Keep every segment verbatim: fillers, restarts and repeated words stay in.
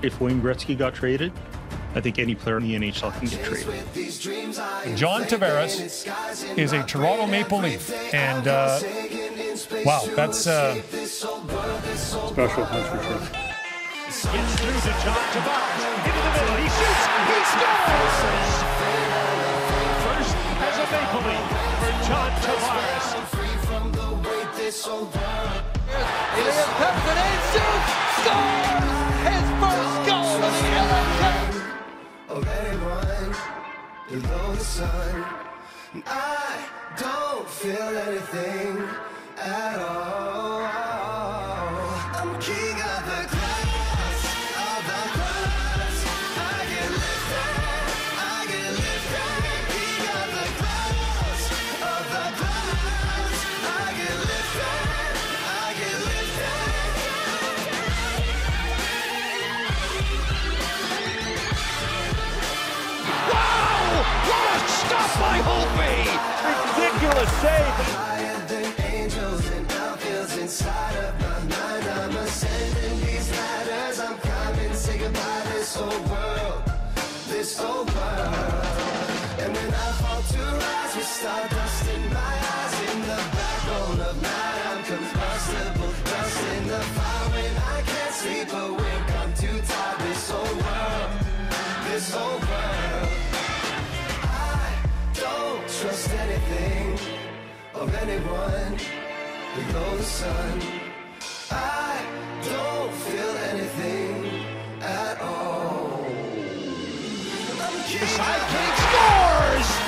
If Wayne Gretzky got traded, I think any player in the N H L can get traded. John Tavares is a Toronto Maple Leaf, and uh, wow, that's uh, special, that's for sure. Gets through to John Tavares, into the middle, he shoots, he scores! First as a Maple Leaf for John Tavares. He comes it in, shoots, scores! His first goal for the N H L! Of anyone below the sun, I don't feel anything at all. I'm king of the clouds, of the clouds. I get lifted, I get lifted. King of the clouds, of the clouds. I get lifted, I get lifted. What a stop by Holtby! Ridiculous save! Higher than angels and outfields inside of my mind. I'm ascending these ladders. I'm climbing, say goodbye this whole world, this whole world. And when I fall to rise with stardust in my eyes, in the backbone of night, I'm combustible dust in the fire. When I can't sleep awake, I'm too tired. This whole world, this whole world. Trust anything of anyone below the sun. I don't feel anything at all. I'm king. Sidekick scores!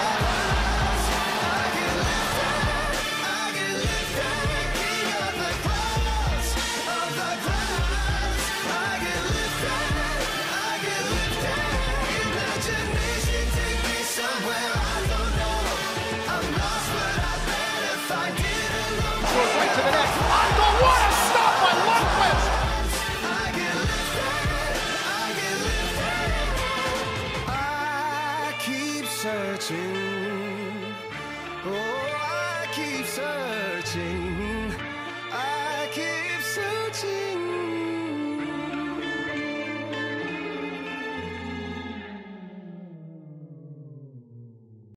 I get lifted, I get lifted. King of the clouds, of the clouds. I get lifted, I get lifted. Imagination take me somewhere. Searching